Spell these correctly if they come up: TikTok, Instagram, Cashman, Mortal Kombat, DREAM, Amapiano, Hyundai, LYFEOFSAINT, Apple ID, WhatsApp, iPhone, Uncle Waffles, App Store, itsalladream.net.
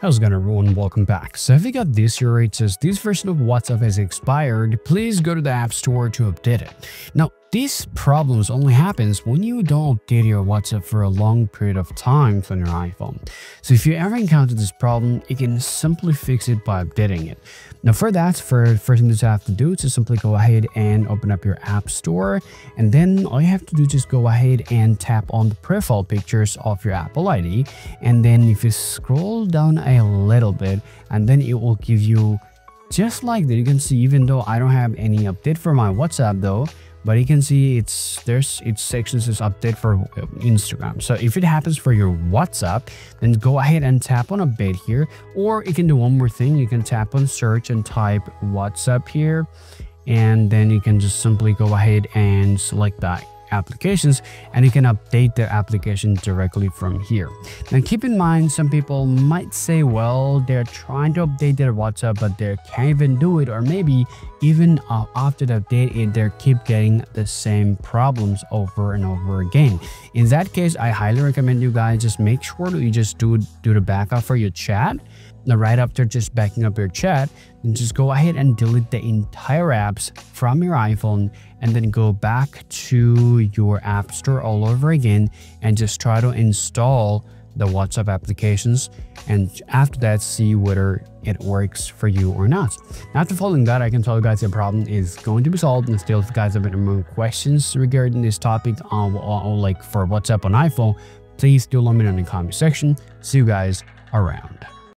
How's it going, everyone? Welcome back. So if you got this here, it says this version of WhatsApp has expired. Please go to the App Store to update it. Now, these problems only happens when you don't update your WhatsApp for a long period of time on your iPhone. So if you ever encounter this problem, you can simply fix it by updating it. Now for that, first thing that you have to do is to simply go ahead and open up your App Store. And then all you have to do is just go ahead and tap on the profile pictures of your Apple ID. And then if you scroll down a little bit, and then it will give you just like that. You can see, even though I don't have any update for my WhatsApp though, but you can see its section says update for Instagram. So if it happens for your WhatsApp, then go ahead and tap on update here, or you can do one more thing. You can tap on search and type WhatsApp here, and then you can just simply go ahead and select that applications, and you can update the application directly from here. Now keep in mind, some people might say, well, they're trying to update their WhatsApp but they can't even do it, or maybe even after the update they keep getting the same problems over and over again. In that case, I highly recommend you guys just make sure that you just do the backup for your chat. Now right after just backing up your chat, then just go ahead and delete the entire apps from your iPhone, and then go back to your App Store all over again and just try to install the WhatsApp applications, and after that see whether it works for you or not. After following that, I can tell you guys the problem is going to be solved. And still, if you guys have any more questions regarding this topic like for WhatsApp on iPhone, please do let me know in the comment section. See you guys around.